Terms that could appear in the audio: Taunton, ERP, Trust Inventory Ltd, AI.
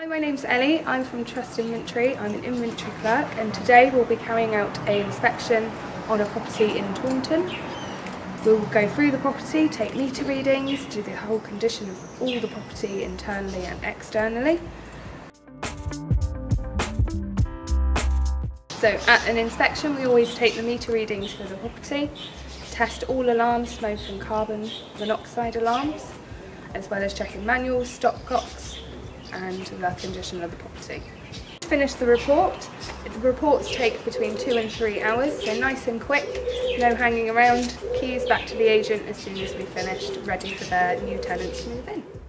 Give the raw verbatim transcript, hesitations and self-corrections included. Hi, my name's Ellie. I'm from Trust Inventory. I'm an inventory clerk, and today we'll be carrying out an inspection on a property in Taunton. We'll go through the property, take meter readings, do the whole condition of all the property internally and externally. So at an inspection we always take the meter readings for the property, test all alarms, smoke and carbon monoxide alarms, as well as checking manuals, stop clocks, and the condition of the property. To finish the report, the reports take between two and three hours, so nice and quick, no hanging around, keys back to the agent as soon as we finished, ready for their new tenants to move in.